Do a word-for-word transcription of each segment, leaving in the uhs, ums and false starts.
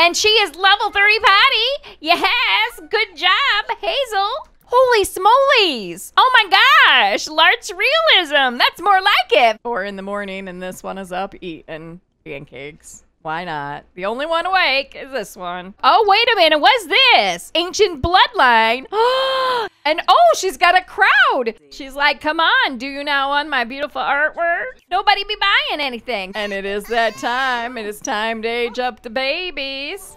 And she is level three Patty. Yes, good job, Hazel. Holy smoles. Oh my gosh, large realism. That's more like it. Four in the morning and this one is up eating pancakes. Why not? The only one awake is this one. Oh, wait a minute. What's this? Ancient bloodline. And oh, she's got a crowd. She's like, come on. Do you now want my beautiful artwork? Nobody be buying anything. And it is that time. It is time to age up the babies.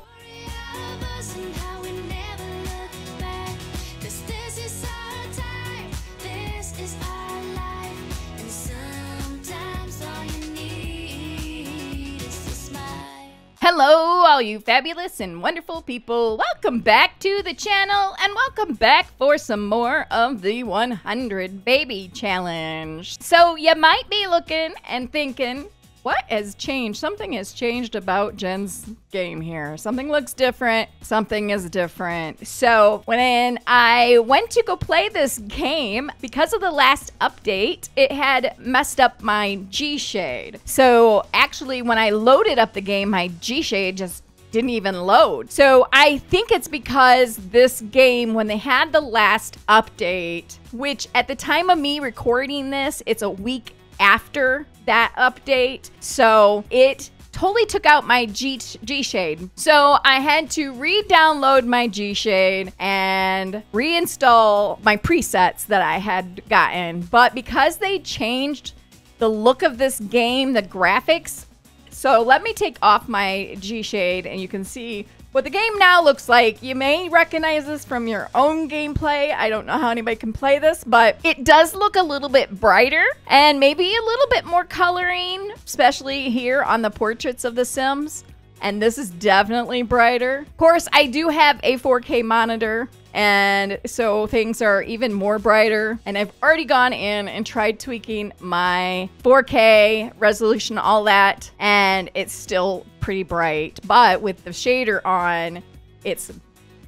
Hello, all you fabulous and wonderful people. Welcome back to the channel and welcome back for some more of the one hundred Baby Challenge. So you might be looking and thinking, what has changed? Something has changed about Jen's game here. Something looks different. Something is different. So when I went to go play this game, because of the last update, it had messed up my G-Shade. So actually, when I loaded up the game, my G-Shade just didn't even load. So I think it's because this game, when they had the last update, which at the time of me recording this, it's a week after that update, so it totally took out my G-Shade. So I had to re-download my G-Shade and reinstall my presets that I had gotten. But because they changed the look of this game, the graphics, so let me take off my G-Shade and you can see what the game now looks like. You may recognize this from your own gameplay. I don't know how anybody can play this, but it does look a little bit brighter and maybe a little bit more coloring, especially here on the portraits of the Sims. And this is definitely brighter. Of course, I do have a four K monitor, and so things are even more brighter. And I've already gone in and tried tweaking my four K resolution, all that, and it's still pretty bright. But with the shader on, it's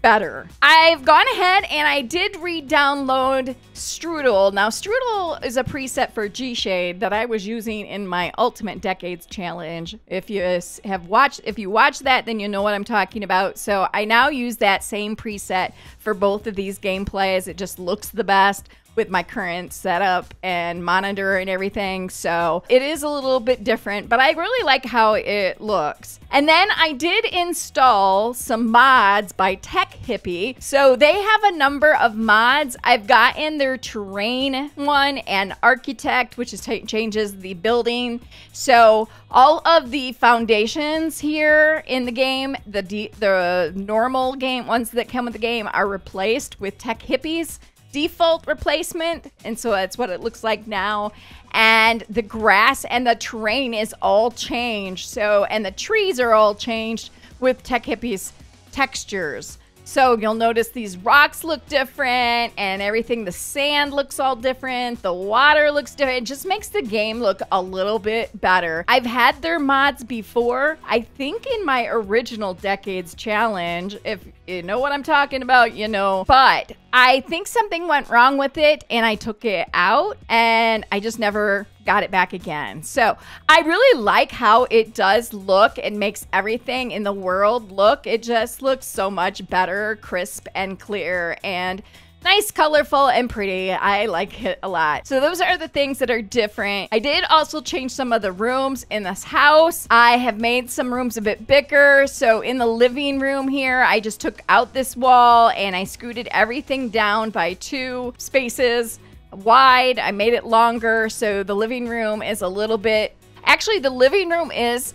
better. I've gone ahead and I did re-download Strudel. Now, Strudel is a preset for G-Shade that I was using in my Ultimate Decades Challenge. If you have watched, if you watch that, then you know what I'm talking about. So I now use that same preset for both of these gameplays. It just looks the best with my current setup and monitor and everything. So it is a little bit different, but I really like how it looks. And then I did install some mods by Tech Hippie. So they have a number of mods. I've gotten their terrain one and architect, which is changes the building. So all of the foundations here in the game, the, de the normal game ones that come with the game are replaced with Tech Hippie's default replacement, and so that's what it looks like now. And the grass and the terrain is all changed, so and the trees are all changed with Tech Hippie's textures. So you'll notice these rocks look different and everything. The sand looks all different, the water looks different. It just makes the game look a little bit better. I've had their mods before. I think in my original Decades Challenge, if you know what I'm talking about, you know, but I think something went wrong with it and I took it out and I just never got it back again. So I really like how it does look. It makes everything in the world look. It just looks so much better, crisp and clear and nice, colorful, and pretty. I like it a lot. So those are the things that are different. I did also change some of the rooms in this house. I have made some rooms a bit bigger. So in the living room here, I just took out this wall and I scooted everything down by two spaces wide. I made it longer. So the living room is a little bit, actually the living room is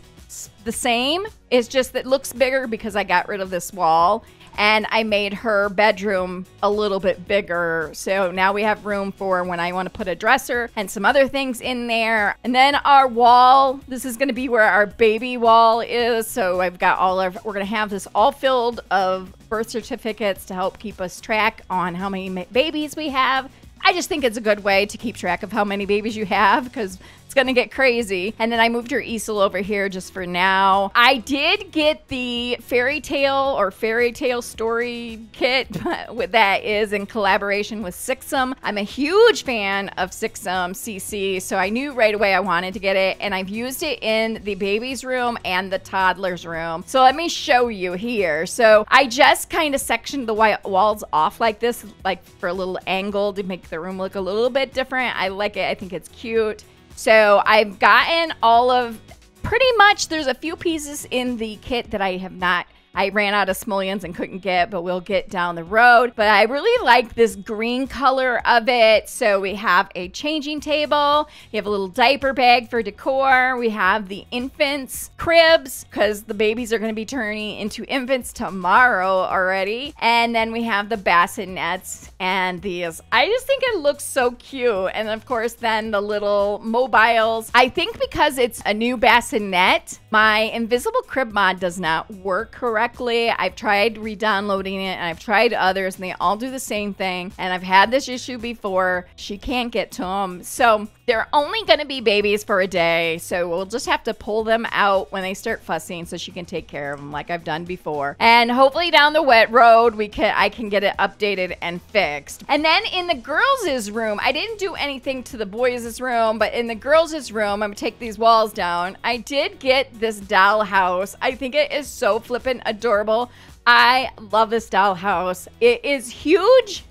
the same. It's just that it looks bigger because I got rid of this wall. And I made her bedroom a little bit bigger. So now we have room for when I want to put a dresser and some other things in there. And then our wall, this is going to be where our baby wall is. So I've got all of, we're going to have this all filled of birth certificates to help keep us track on how many babies we have. I just think it's a good way to keep track of how many babies you have because it's gonna get crazy. And then I moved her easel over here just for now. I did get the fairy tale or fairy tale story kit with that is in collaboration with Sixum. I'm a huge fan of Sixum C C, so I knew right away I wanted to get it, and I've used it in the baby's room and the toddler's room. So let me show you here. So I just kind of sectioned the white walls off like this, like for a little angle to make the room look a little bit different. I like it. I think it's cute. So I've gotten all of pretty much, there's a few pieces in the kit that I have not, I ran out of simoleons and couldn't get, but we'll get down the road. But I really like this green color of it. So we have a changing table. You have a little diaper bag for decor. We have the infants cribs, because the babies are going to be turning into infants tomorrow already. And then we have the bassinets and these. I just think it looks so cute. And of course, then the little mobiles. I think because it's a new bassinet, my invisible crib mod does not work correctly. I've tried re-downloading it and I've tried others and they all do the same thing, and I've had this issue before. She can't get to them. So they're only going to be babies for a day, so we'll just have to pull them out when they start fussing so she can take care of them like I've done before. And hopefully down the wet road we can I can get it updated and fixed. And then in the girls' room, I didn't do anything to the boys' room, but in the girls' room, I'm gonna take these walls down. I did get this dollhouse. I think it is so flippin' adorable. I love this dollhouse. It is huge.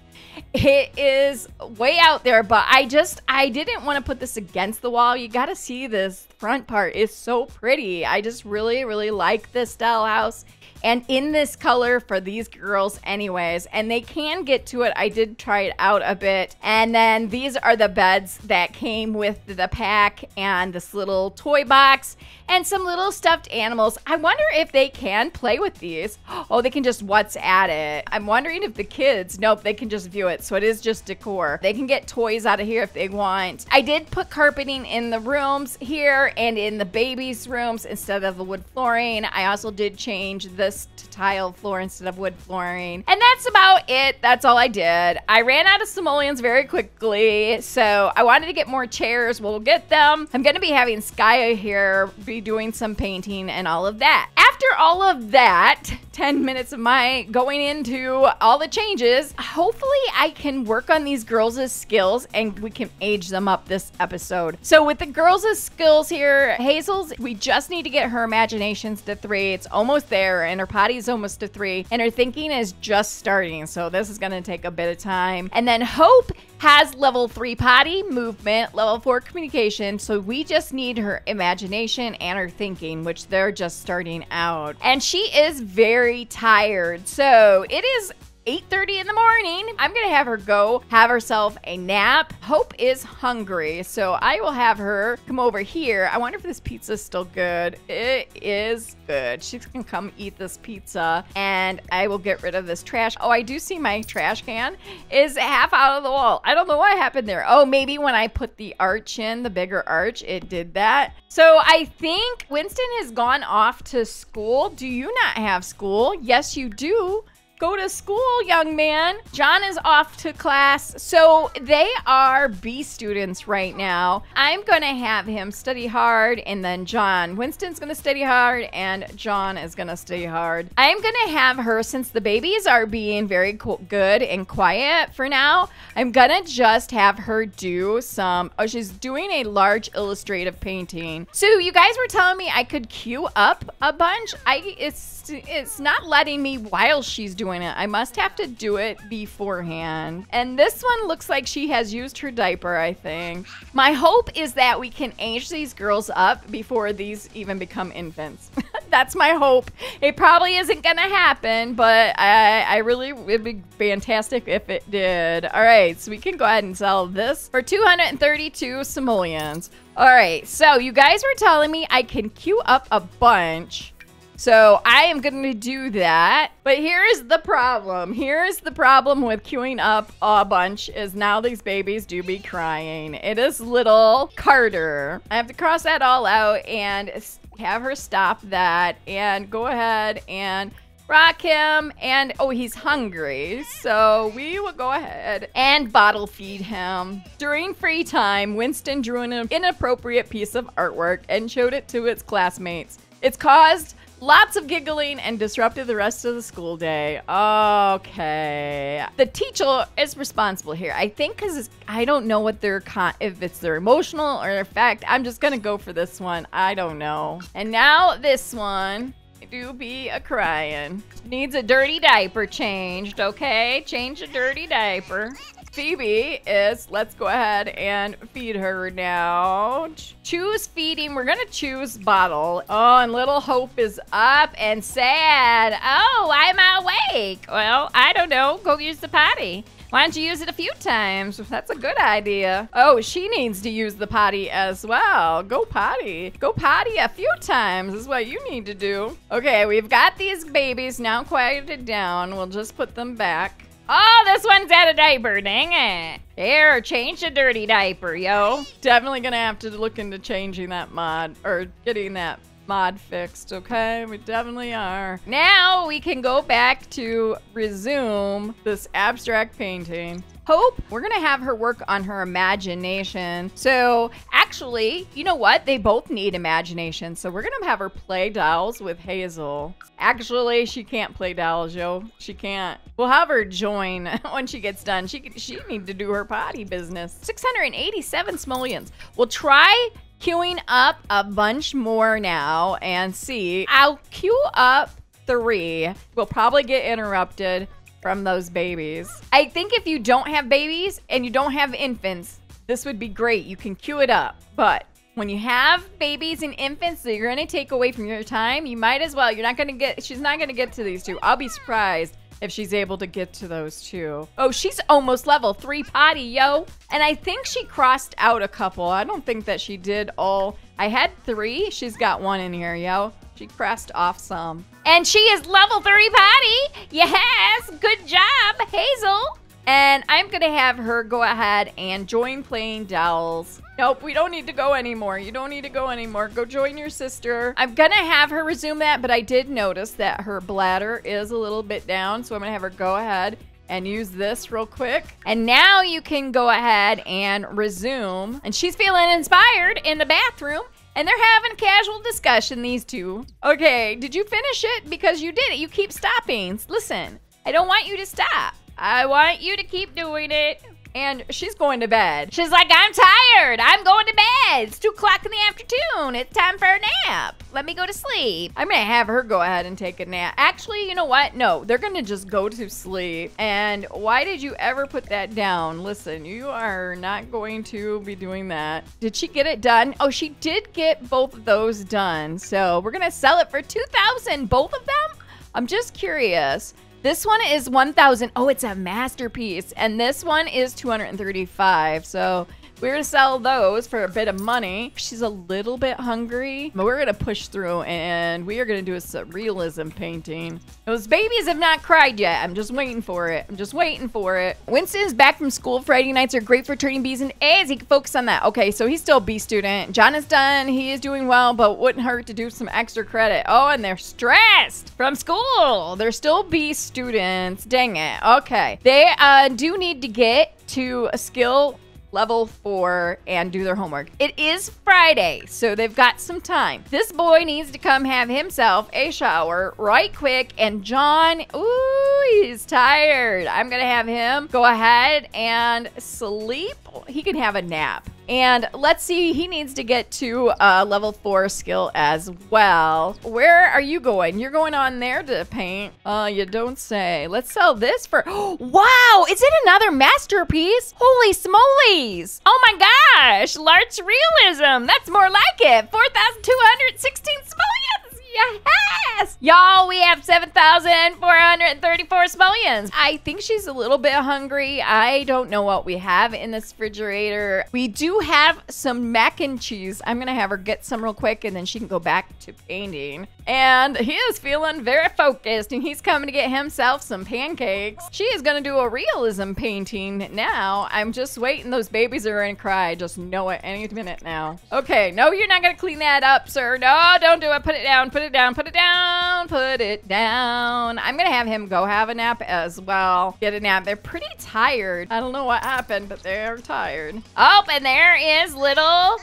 It is way out there, but I just, I didn't want to put this against the wall. You got to see this front part. It's so pretty. I just really, really like this dollhouse. And in this color for these girls anyways, and they can get to it. I did try it out a bit. And then these are the beds that came with the pack and this little toy box and some little stuffed animals. I wonder if they can play with these. Oh, they can just WhatsApp it. I'm wondering if the kids, nope, they can just view it. So it is just decor. They can get toys out of here if they want. I did put carpeting in the rooms here and in the babies' rooms instead of the wood flooring. I also did change the to tile floor instead of wood flooring. And that's about it. That's all I did. I ran out of simoleons very quickly, so I wanted to get more chairs. We'll get them. I'm gonna be having Skya here be doing some painting and all of that. After all of that, ten minutes of my going into all the changes, hopefully I can work on these girls' skills and we can age them up this episode. So with the girls' skills here, Hazel's, we just need to get her imaginations to three. It's almost there, and her potty is almost to three, and her thinking is just starting. So this is gonna take a bit of time. And then Hope has level three potty, movement, level four communication. So we just need her imagination and her thinking, which they're just starting out. And she is very tired, so it is eight thirty in the morning. I'm gonna have her go have herself a nap. Hope is hungry, so I will have her come over here. I wonder if this pizza is still good. It is good. She's gonna come eat this pizza, and I will get rid of this trash. Oh, I do see my trash can is half out of the wall. I don't know what happened there. Oh, maybe when I put the arch in, the bigger arch, it did that. So I think Winston has gone off to school. Do you not have school? Yes, you do. Go to school, young man. John is off to class. So they are B students right now. I'm gonna have him study hard, and then John. Winston's gonna study hard and John is gonna study hard. I'm gonna have her, since the babies are being very good and quiet for now, I'm gonna just have her do some, oh, she's doing a large illustrative painting. So you guys were telling me I could queue up a bunch. I, it's, it's not letting me while she's doing it. I must have to do it beforehand. And this one looks like she has used her diaper, I think. My hope is that we can age these girls up before these even become infants. That's my hope. It probably isn't gonna happen, but I, I really would be fantastic if it did. All right, so we can go ahead and sell this for two hundred thirty-two simoleons. All right, so you guys were telling me I can queue up a bunch. So I am going to do that, but here is the problem. Here is the problem with queuing up a bunch is now these babies do be crying. It is little Carter. I have to cross that all out and have her stop that and go ahead and rock him, and oh, he's hungry, so we will go ahead and bottle feed him. During free time, Winston drew an inappropriate piece of artwork and showed it to its classmates. It's caused lots of giggling and disrupted the rest of the school day. Okay. The teacher is responsible here. I think because I don't know what their con if it's their emotional or their fact. I'm just going to go for this one. I don't know. And now this one. Do be a crying. Needs a dirty diaper changed, okay? Change a dirty diaper. Phoebe is, let's go ahead and feed her now. Choose feeding. We're going to choose bottle. Oh, and little Hope is up and sad. Oh, I'm awake. Well, I don't know. Go use the potty. Why don't you use it a few times? That's a good idea. Oh, she needs to use the potty as well. Go potty. Go potty a few times is what you need to do. Okay, we've got these babies now quieted down. We'll just put them back. Oh, this one's out of diaper, dang it. Here, change the dirty diaper, yo. Definitely gonna have to look into changing that mod, or getting that mod fixed, okay? We definitely are. Now we can go back to resume this abstract painting. Hope, we're gonna have her work on her imagination. So actually, you know what? They both need imagination. So we're gonna have her play dolls with Hazel. Actually, she can't play dolls, yo. She can't. We'll have her join when she gets done. She she needs to do her potty business. six hundred eighty-seven simoleons. We'll try queuing up a bunch more now and see. I'll queue up three. We'll probably get interrupted from those babies. I think if you don't have babies and you don't have infants, this would be great. You can queue it up. But when you have babies and infants that you're gonna take away from your time, you might as well. You're not gonna get, she's not gonna get to these two. I'll be surprised if she's able to get to those two. Oh, she's almost level three potty, yo. And I think she crossed out a couple. I don't think that she did all. I had three, she's got one in here, yo. She crossed off some. And she is level three potty. Yes, good job, Hazel. And I'm gonna have her go ahead and join playing dolls. Nope, we don't need to go anymore. You don't need to go anymore. Go join your sister. I'm gonna have her resume that, but I did notice that her bladder is a little bit down, so I'm gonna have her go ahead and use this real quick. And now you can go ahead and resume. And she's feeling inspired in the bathroom. And they're having a casual discussion, these two. Okay, did you finish it? Because you did it. You keep stopping. Listen, I don't want you to stop. I want you to keep doing it. And she's going to bed. She's like, I'm tired. I'm going to bed. It's two o'clock in the afternoon. It's time for a nap. Let me go to sleep. I'm gonna have her go ahead and take a nap. Actually, you know what? No, they're gonna just go to sleep. And why did you ever put that down? Listen, you are not going to be doing that. Did she get it done? Oh, she did get both of those done. So we're gonna sell it for two thousand, both of them? I'm just curious. This one is one thousand. Oh, it's a masterpiece. And this one is two hundred thirty-five. So we're going to sell those for a bit of money. She's a little bit hungry, but we're going to push through and we are going to do a surrealism painting. Those babies have not cried yet. I'm just waiting for it. I'm just waiting for it. Winston's back from school. Friday nights are great for turning B's and A's. He can focus on that. Okay, so he's still a B student. John is done. He is doing well, but wouldn't hurt to do some extra credit. Oh, and they're stressed from school. They're still B students. Dang it. Okay. They uh, do need to get to a skill level four and do their homework. It is Friday, so they've got some time. This boy needs to come have himself a shower right quick. And John, ooh, he's tired. I'm gonna have him go ahead and sleep. He can have a nap. And let's see, he needs to get to a level four skill as well. Where are you going? You're going on there to paint. Uh, you don't say. Let's sell this for, oh, wow, is it another masterpiece? Holy smoles. Oh my gosh, large realism. That's more like it. four thousand two hundred sixteen simoleons, yes. Y'all, we have seven thousand four hundred thirty-four simoleons. I think she's a little bit hungry. I don't know what we have in this refrigerator. We do have some mac and cheese. I'm gonna have her get some real quick and then she can go back to painting. And he is feeling very focused and he's coming to get himself some pancakes. She is gonna do a realism painting now. I'm just waiting. Those babies are gonna cry. Just know it any minute now. Okay, no, you're not gonna clean that up, sir. No, don't do it. Put it down. Put it it down, put it down, put it down. I'm gonna have him go have a nap as well. Get a nap. They're pretty tired. I don't know what happened, but they're tired. Oh, and there is little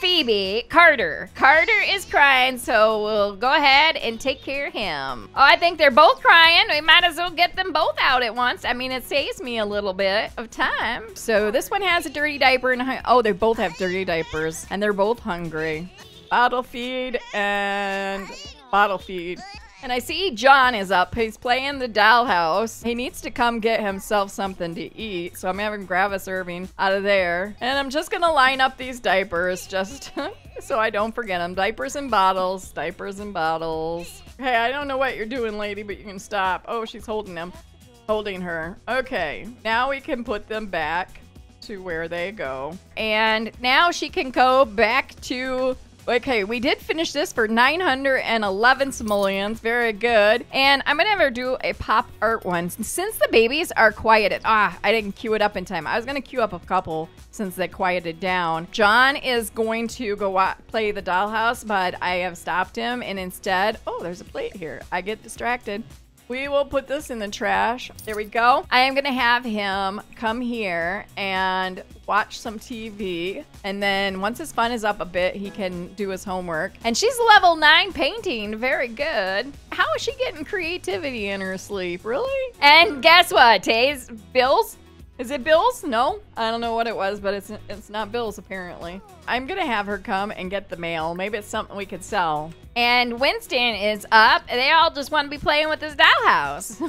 Phoebe. Carter. Carter is crying, so we'll go ahead and take care of him. Oh, I think they're both crying. We might as well get them both out at once. I mean, it saves me a little bit of time. So this one has a dirty diaper. and Oh, they both have dirty diapers. And they're both hungry. Bottle feed and bottle feed. And I see John is up. He's playing the dollhouse. He needs to come get himself something to eat. So I'm having to grab a serving out of there. And I'm just going to line up these diapers just so I don't forget them. Diapers and bottles. Diapers and bottles. Hey, I don't know what you're doing, lady, but you can stop. Oh, she's holding them. Holding her. Okay. Now we can put them back to where they go. And now she can go back to... Okay, we did finish this for nine hundred eleven simoleons. Very good. And I'm going to have her do a pop art one. Since the babies are quieted. Ah, I didn't queue it up in time. I was going to queue up a couple since they quieted down. John is going to go play the dollhouse, but I have stopped him. And instead, oh, there's a plate here. I get distracted. We will put this in the trash. There we go. I am going to have him come here and watch some T V. And then once his fun is up a bit, he can do his homework. And she's level nine painting. Very good. How is she getting creativity in her sleep? Really? And guess what? Today's bills. Is it bills? No. I don't know what it was, but it's, it's not bills apparently. I'm going to have her come and get the mail. Maybe it's something we could sell. And Winston is up. They all just want to be playing with this dollhouse.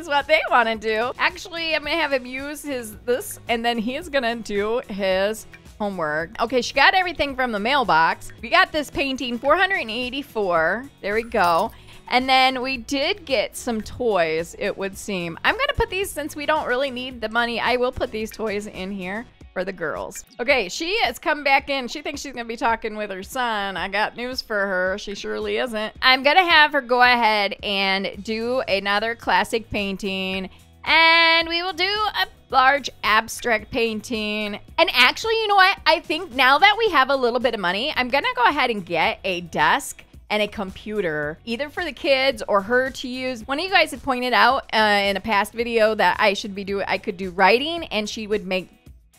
Is what they want to do. Actually, I'm going to have him use his this, and then he's going to do his homework. Okay, she got everything from the mailbox. We got this painting, four hundred eighty-four. There we go. And then we did get some toys, it would seem. I'm going to put these, since we don't really need the money, I will put these toys in here for the girls. Okay, she has come back in. She thinks she's going to be talking with her son. I got news for her. She surely isn't. I'm going to have her go ahead and do another classic painting. And we will do a large abstract painting. And actually, you know what? I think now that we have a little bit of money, I'm going to go ahead and get a desk and a computer, either for the kids or her to use. One of you guys had pointed out uh, in a past video that I should be doing, I could do writing and she would make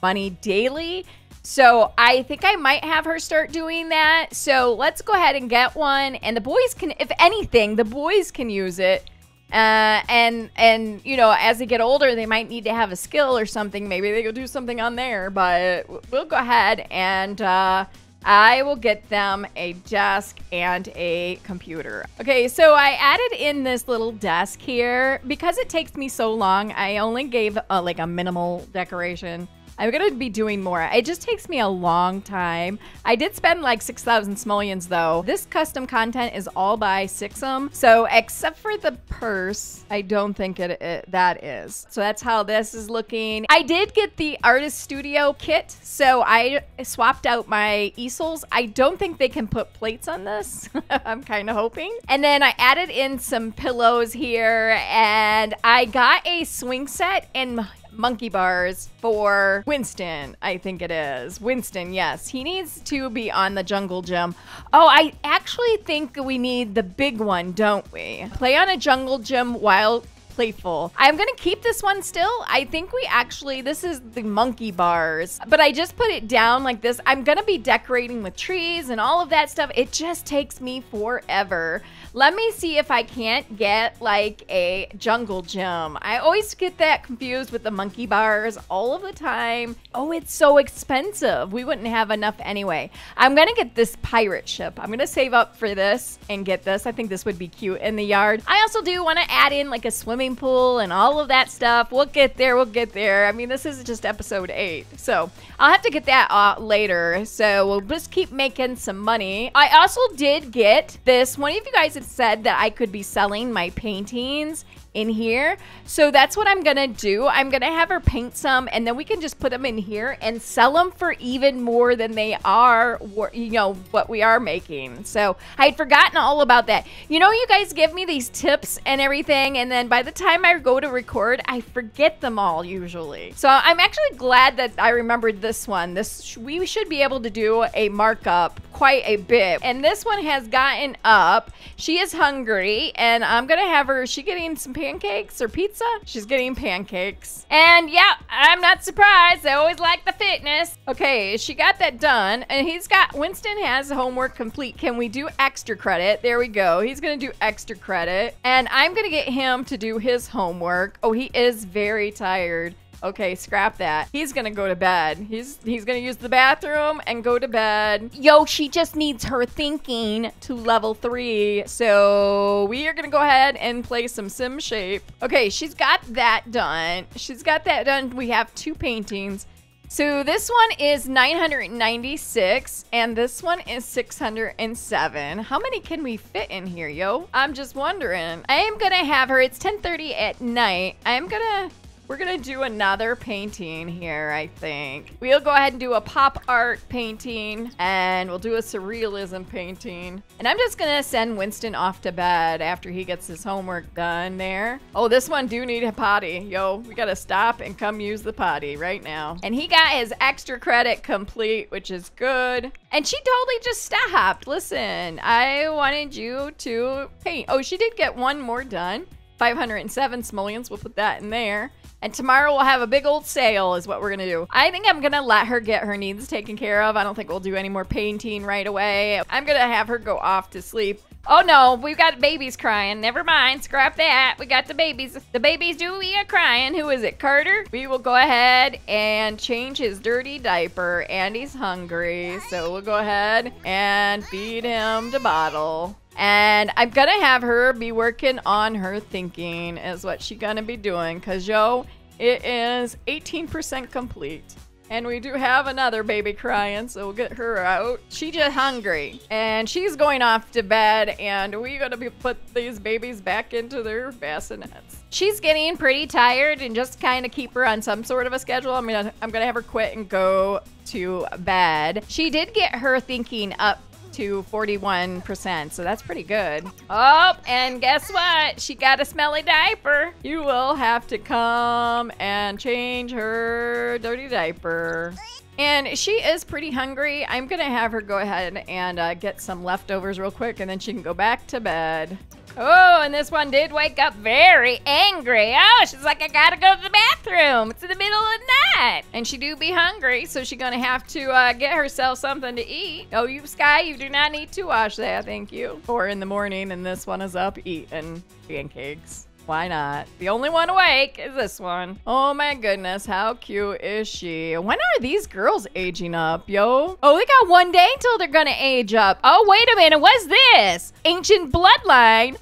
money daily. So I think I might have her start doing that. So let's go ahead and get one. And the boys can, if anything, the boys can use it. Uh, and, and you know, as they get older, they might need to have a skill or something. Maybe they go do something on there, but we'll go ahead and, uh, I will get them a desk and a computer. Okay, so I added in this little desk here. Because it takes me so long, I only gave a, like a minimal decoration. I'm gonna be doing more. It just takes me a long time. I did spend like six thousand simoleons though. This custom content is all by Sixum. So except for the purse, I don't think it, it that is. So that's how this is looking. I did get the artist studio kit. So I swapped out my easels. I don't think they can put plates on this. I'm kind of hoping. And then I added in some pillows here and I got a swing set and monkey bars for Winston, I think it is. Winston, yes. He needs to be on the jungle gym. Oh, I actually think we need the big one, don't we? Play on a jungle gym while playful. I'm gonna keep this one still. I think we actually, this is the monkey bars, but I just put it down like this. I'm gonna be decorating with trees and all of that stuff. It just takes me forever. Let me see if I can't get like a jungle gym. I always get that confused with the monkey bars all of the time. Oh, it's so expensive. We wouldn't have enough anyway. I'm gonna get this pirate ship. I'm gonna save up for this and get this. I think this would be cute in the yard. I also do wanna add in like a swimming pool and all of that stuff. We'll get there. We'll get there. I mean, this is just episode eight, so I'll have to get that uh, later. So we'll just keep making some money. I also did get this. One of you guys had said that I could be selling my paintings in here. So that's what I'm gonna do. I'm gonna have her paint some and then we can just put them in here and sell them for even more than they are, you know, what we are making. So I had forgotten all about that. You know, you guys give me these tips and everything, and then by the time I go to record, I forget them all usually. So I'm actually glad that I remembered this one. This we should be able to do a markup quite a bit. And this one has gotten up. She is hungry and I'm gonna have her, is she getting some pancakes or pizza? She's getting pancakes. And yeah, I'm not surprised. I always like the fitness. Okay, she got that done and he's got, Winston has homework complete. Can we do extra credit? There we go. He's gonna do extra credit and I'm gonna get him to do his homework. Oh, he is very tired. Okay, scrap that. He's gonna go to bed. He's he's gonna use the bathroom and go to bed. Yo, she just needs her thinking to level three. So we are gonna go ahead and play some Sim Shape. Okay, she's got that done. She's got that done. We have two paintings. So this one is nine hundred ninety-six and this one is six hundred seven. How many can we fit in here, yo? I'm just wondering. I am gonna have her, it's ten thirty at night. I'm gonna, we're gonna do another painting here, I think. We'll go ahead and do a pop art painting and we'll do a surrealism painting. And I'm just gonna send Winston off to bed after he gets his homework done there. Oh, this one do need a potty. Yo, we gotta stop and come use the potty right now. And he got his extra credit complete, which is good. And she totally just stopped. Listen, I wanted you to paint. Oh, she did get one more done. five hundred seven simoleons, we'll put that in there. And tomorrow we'll have a big old sale is what we're gonna do. I think I'm gonna let her get her needs taken care of. I don't think we'll do any more painting right away. I'm gonna have her go off to sleep. Oh no, we've got babies crying. Never mind, scrap that. We got the babies. The babies do be a crying. Who is it, Carter? We will go ahead and change his dirty diaper and he's hungry. So we'll go ahead and feed him the bottle. And I'm gonna have her be working on her thinking is what she's gonna be doing. Cause yo, it is eighteen percent complete. And we do have another baby crying, so we'll get her out. She just hungry and she's going off to bed and we gotta be put these babies back into their bassinets. She's getting pretty tired and just kind of keep her on some sort of a schedule. I'm gonna, I'm gonna have her quit and go to bed. She did get her thinking up to forty-one percent, so that's pretty good. Oh, and guess what? She got a smelly diaper. You will have to come and change her dirty diaper. And she is pretty hungry. I'm gonna have her go ahead and uh, get some leftovers real quick and then she can go back to bed. Oh, and this one did wake up very angry. Oh, she's like, I gotta go to the bathroom. It's in the middle of the night. And she do be hungry, so she's gonna have to uh, get herself something to eat. Oh, you, Sky, you do not need to wash that, thank you. Four in the morning, and this one is up eating pancakes. Why not? The only one awake is this one. Oh my goodness, how cute is she? When are these girls aging up, yo? Oh, they got one day until they're gonna age up. Oh, wait a minute, what's this? Ancient bloodline.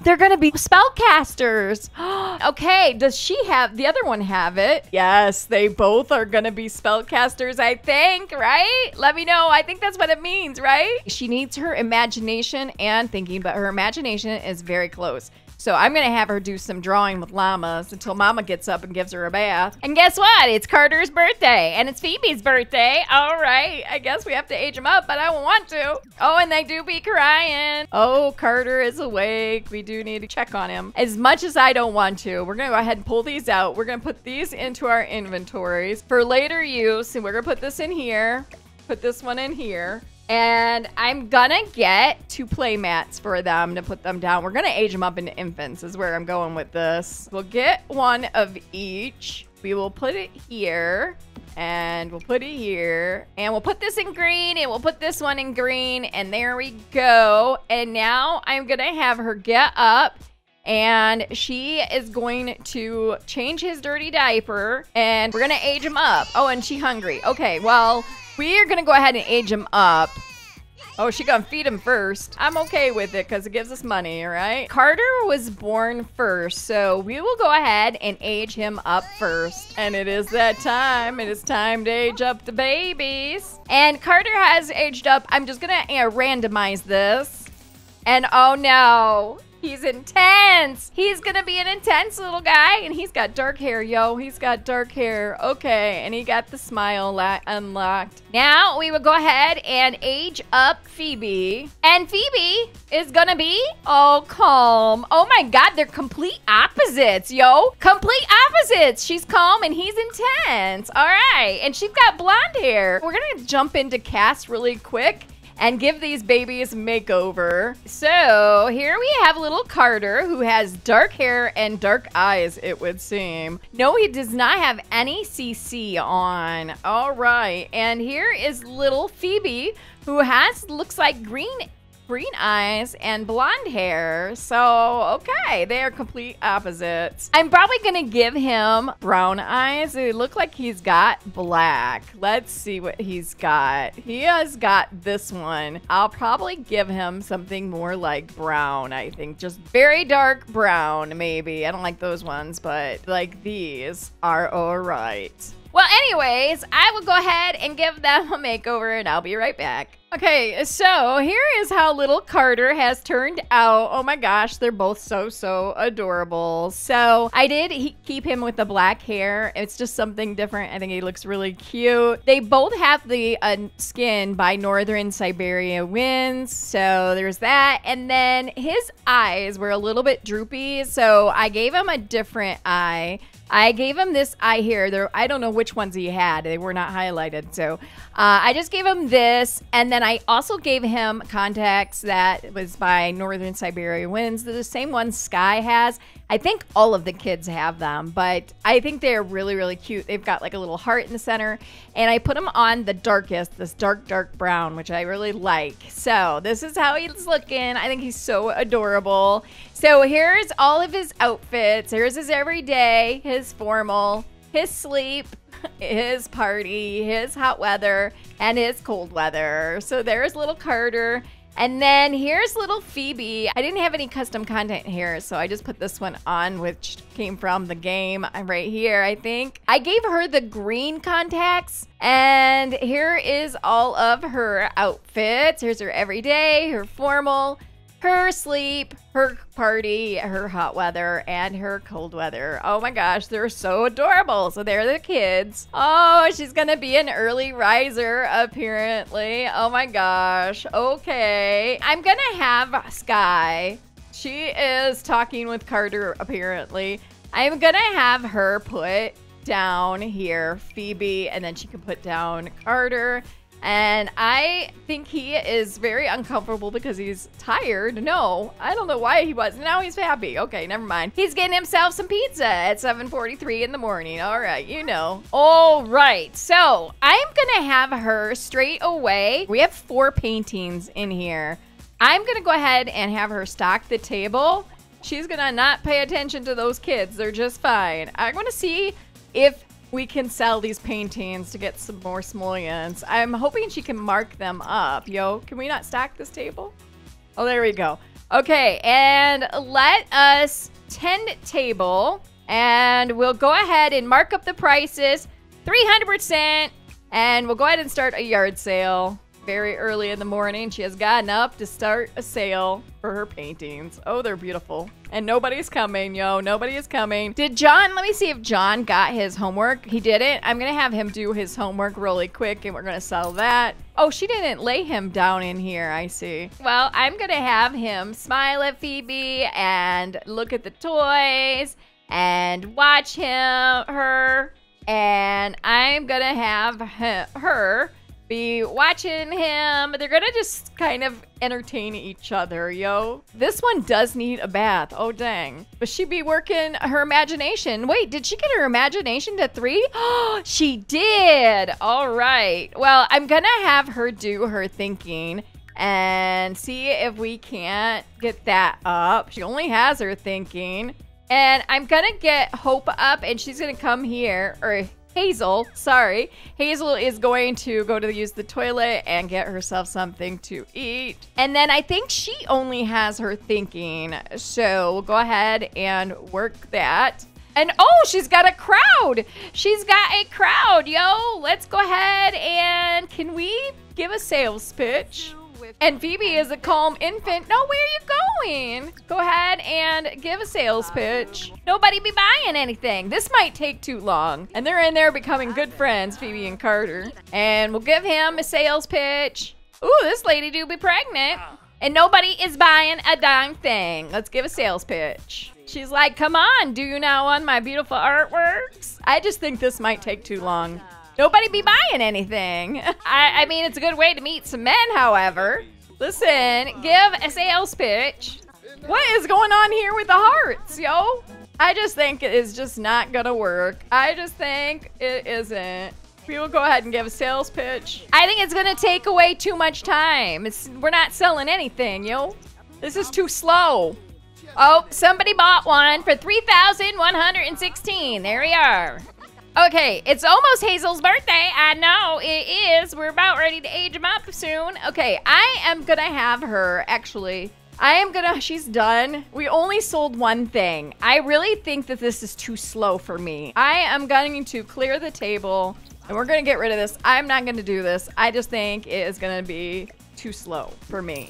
They're gonna be spellcasters. Okay, does she have, the other one have it? Yes, they both are gonna be spellcasters, I think, right? Let me know, I think that's what it means, right? She needs her imagination and thinking, but her imagination is very close. So I'm gonna have her do some drawing with llamas until Mama gets up and gives her a bath. And guess what? It's Carter's birthday and it's Phoebe's birthday. All right, I guess we have to age them up, but I don't want to. Oh, and they do be crying. Oh, Carter is awake. We do need to check on him. As much as I don't want to, we're gonna go ahead and pull these out. We're gonna put these into our inventories for later use. And we're gonna put this in here, put this one in here. And I'm gonna get two play mats for them to put them down. We're gonna age them up into infants is where I'm going with this. We'll get one of each. We will put it here and we'll put it here and we'll put this in green and we'll put this one in green and there we go. And now I'm gonna have her get up and she is going to change his dirty diaper and we're gonna age him up. Oh, and she hungry. Okay, well, we are gonna go ahead and age him up. Oh, she gonna feed him first. I'm okay with it because it gives us money, right? Carter was born first, so we will go ahead and age him up first. And it is that time. It is time to age up the babies. And Carter has aged up. I'm just gonna uh, randomize this. And oh no, He's intense. He's gonna be an intense little guy. And he's got dark hair, yo. He's got dark hair. Okay, and he got the smile unlocked. Now we will go ahead and age up Phoebe. And Phoebe is gonna be all calm. Oh my God, they're complete opposites, yo. Complete opposites. She's calm and he's intense. All right, and she's got blonde hair. We're gonna jump into Cass really quick and give these babies a makeover. So here we have little Carter, who has dark hair and dark eyes, it would seem. No, he does not have any C C on. All right, and here is little Phoebe, who has, looks like green green eyes and blonde hair. So, okay, they are complete opposites. I'm probably gonna give him brown eyes. They look like he's got black. Let's see what he's got. He has got this one. I'll probably give him something more like brown, I think. Just very dark brown, maybe. I don't like those ones, but like these are all right. Well, anyways, I will go ahead and give them a makeover and I'll be right back. Okay, so here is how little Carter has turned out. Oh my gosh, they're both so, so adorable. So I did he keep him with the black hair. It's just something different. I think he looks really cute. They both have the uh, skin by Northern Siberia winds. So there's that. And then his eyes were a little bit droopy. So I gave him a different eye. I gave him this eye here. There, I don't know which ones he had. They were not highlighted. So uh, I just gave him this. And then I also gave him contacts that was by Northern Siberia Winds. They're the same one Sky has. I think all of the kids have them, but I think they're really, really cute. They've got like a little heart in the center. And I put them on the darkest, this dark, dark brown, which I really like. So this is how he's looking. I think he's so adorable. So here's all of his outfits. Here's his everyday, his formal, his sleep, his party, his hot weather, and his cold weather. So there's little Carter. And then here's little Phoebe. I didn't have any custom content here, so I just put this one on, which came from the game right here, I think. I gave her the green contacts, and here is all of her outfits. Here's her everyday, her formal, her sleep, her party, her hot weather, and her cold weather. Oh my gosh, they're so adorable. So they're the kids. Oh, she's gonna be an early riser, apparently. Oh my gosh, okay. I'm gonna have Sky. She is talking with Carter, apparently. I'm gonna have her put down here Phoebe, and then she can put down Carter. And I think he is very uncomfortable because he's tired. No, I don't know why he was. Now he's happy. Okay, never mind. He's getting himself some pizza at seven forty-three in the morning. All right, you know. All right, so I'm gonna have her straight away. We have four paintings in here. I'm gonna go ahead and have her stock the table. She's gonna not pay attention to those kids. They're just fine. I wanna see if we can sell these paintings to get some more simoleons. I'm hoping she can mark them up. Yo, can we not stack this table? Oh, there we go. Okay, and let us tend table, and we'll go ahead and mark up the prices three hundred percent, and we'll go ahead and start a yard sale. Very early in the morning, she has gotten up to start a sale for her paintings. Oh, they're beautiful. And nobody's coming, yo. Nobody is coming. Did John, let me see if John got his homework. He didn't. I'm gonna have him do his homework really quick, and we're gonna sell that. Oh, she didn't lay him down in here, I see. Well, I'm gonna have him smile at Phoebe and look at the toys and watch him, her. And I'm gonna have him, her be watching him. They're gonna just kind of entertain each other, yo. This one does need a bath. Oh, dang. But she be working her imagination. Wait, did she get her imagination to three? Oh, she did. All right. Well, I'm gonna have her do her thinking and see if we can't get that up. She only has her thinking. And I'm gonna get Hope up, and she's gonna come here, or Hazel, sorry. Hazel is going to go to use the toilet and get herself something to eat. And then I think she only has her thinking. So we'll go ahead and work that. And oh, she's got a crowd. She's got a crowd, yo. Let's go ahead and can we give a sales pitch? And Phoebe is a calm infant. No, where are you going? Go ahead and give a sales pitch. Nobody be buying anything. This might take too long. And they're in there becoming good friends, Phoebe and Carter. And we'll give him a sales pitch. Ooh, this lady do be pregnant. And nobody is buying a dime thing. Let's give a sales pitch. She's like, come on, do you not want my beautiful artworks? I just think this might take too long. Nobody be buying anything. I, I mean, it's a good way to meet some men, however. Listen, give a sales pitch. What is going on here with the hearts, yo? I just think it is just not gonna work. I just think it isn't. We will go ahead and give a sales pitch. I think it's gonna take away too much time. It's, we're not selling anything, yo. This is too slow. Oh, somebody bought one for three thousand one hundred sixteen. There we are. Okay, it's almost Hazel's birthday. I know it is. We're about ready to age him up soon. Okay, I am gonna have her, actually. I am gonna, she's done. We only sold one thing. I really think that this is too slow for me. I am going to clear the table and we're gonna get rid of this. I'm not gonna do this. I just think it is gonna be too slow for me.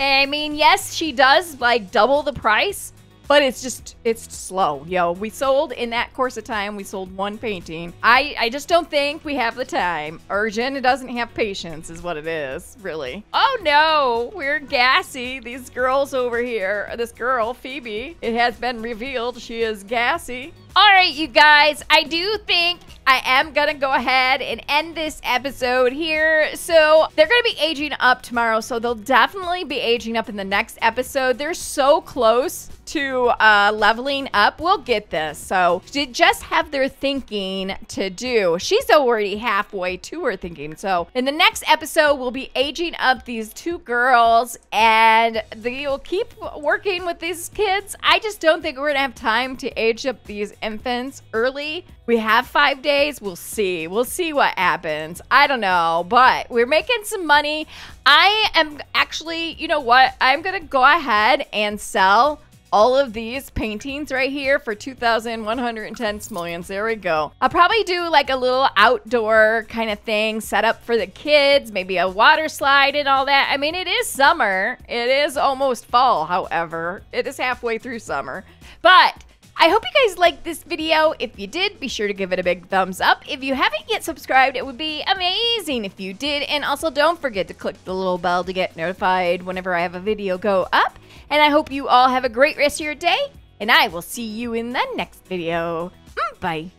I mean, yes, she does like double the price, but it's just, it's slow, yo. We sold, in that course of time, we sold one painting. I, I just don't think we have the time. Urgent, it doesn't have patience is what it is, really. Oh no, we're gassy. These girls over here, this girl, Phoebe, it has been revealed she is gassy. All right, you guys, I do think I am gonna go ahead and end this episode here. So they're gonna be aging up tomorrow, so they'll definitely be aging up in the next episode. They're so close to uh, leveling up. We'll get this. So they just have their thinking to do. She's already halfway to her thinking. So in the next episode, we'll be aging up these two girls and they'll keep working with these kids. I just don't think we're gonna have time to age up these infants early. We have five days. We'll see we'll see what happens. I don't know, but we're making some money. I am actually, you know what, I'm gonna go ahead and sell all of these paintings right here for two thousand one hundred ten simoleons. There we go. I'll probably do like a little outdoor kind of thing set up for the kids, maybe a water slide and all that. I mean, it is summer. It is almost fall, however. It is halfway through summer. But I hope you guys liked this video. If you did, be sure to give it a big thumbs up. If you haven't yet subscribed, it would be amazing if you did. And also don't forget to click the little bell to get notified whenever I have a video go up. And I hope you all have a great rest of your day. And I will see you in the next video. Bye.